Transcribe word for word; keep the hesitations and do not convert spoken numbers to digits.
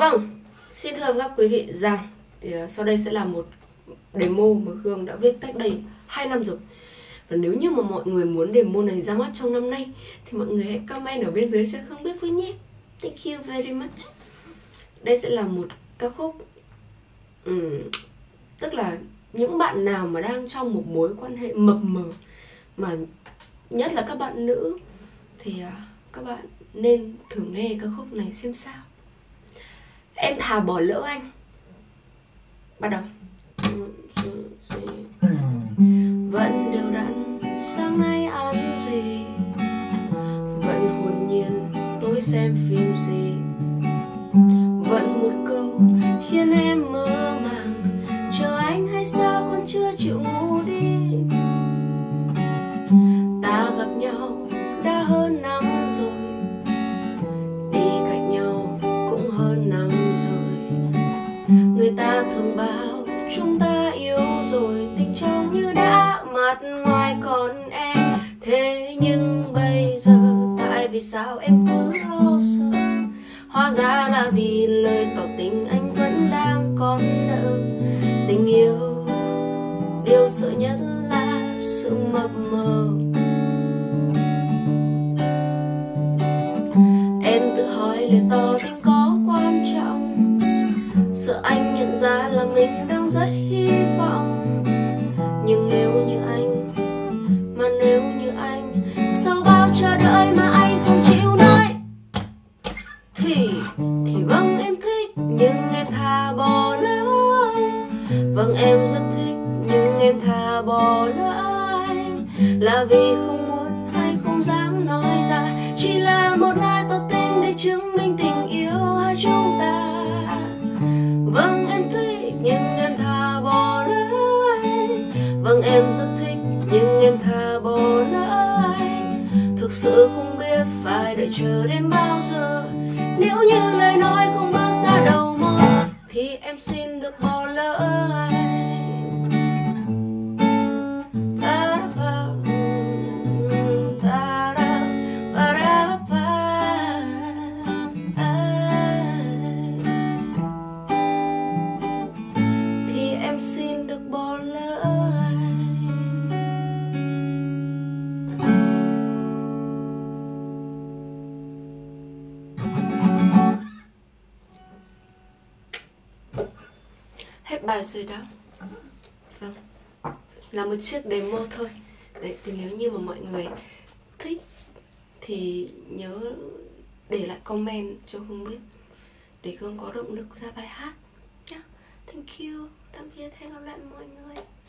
Vâng, xin thưa các quý vị rằng thì sau đây sẽ là một demo mà Hương đã viết cách đây hai năm rồi. Và nếu như mà mọi người muốn demo này ra mắt trong năm nay thì mọi người hãy comment ở bên dưới cho Hương biết với nhé. Thank you very much. Đây sẽ là một ca khúc ừ, tức là những bạn nào mà đang trong một mối quan hệ mập mờ, mà nhất là các bạn nữ, thì các bạn nên thử nghe ca khúc này xem sao. Em thà bỏ lỡ anh. Bắt đầu. Vẫn đều đặn sáng nay ăn gì, vẫn hồn nhiên tối xem phim gì, vẫn một câu khiến em mơ màng, chờ anh hay sao con chưa chịu ngủ đi. Ta gặp nhau đã hơn năm rồi, đi cạnh nhau cũng hơn năm rồi. Người ta thường bảo chúng ta yêu rồi, tình trong như đã mặt ngoài còn em. Thế nhưng bây giờ tại vì sao em cứ lo sợ? Hóa ra là vì lời tỏ tình anh vẫn đang còn nợ. Tình yêu, điều sợ nhất là sự mập mờ. Em tự hỏi lời tỏ tình có quan trọng, sợ anh nhận ra là mình đang rất hy vọng. Nhưng nếu như anh, mà nếu như anh, sau bao chờ đợi mà anh không chịu nói, Thì, thì vâng em thích nhưng em thà bỏ lỡ. Vâng em rất thích nhưng em thà bỏ lỡ. Là vì không muốn hay không dám nói ra, chỉ là một lời tỏ tình để chứng minh tình yêu hai chúng ta. Vâng em thích nhưng em thà bỏ lỡ. Vâng em rất thích nhưng em thà bỏ lỡ. Thực sự không biết phải đợi chờ đến bao giờ. Nếu như lời nói không bước ra đầu môi thì em xin được bỏ lỡ anh. Thì em xin được bỏ lỡ anh. Hết bài rồi đó. Vâng, là một chiếc demo thôi. Đấy, thì nếu như mà mọi người thích thì nhớ để lại comment cho Hương biết, để Hương có động lực ra bài hát nhá. Thank you, tạm biệt, hẹn gặp lại mọi người.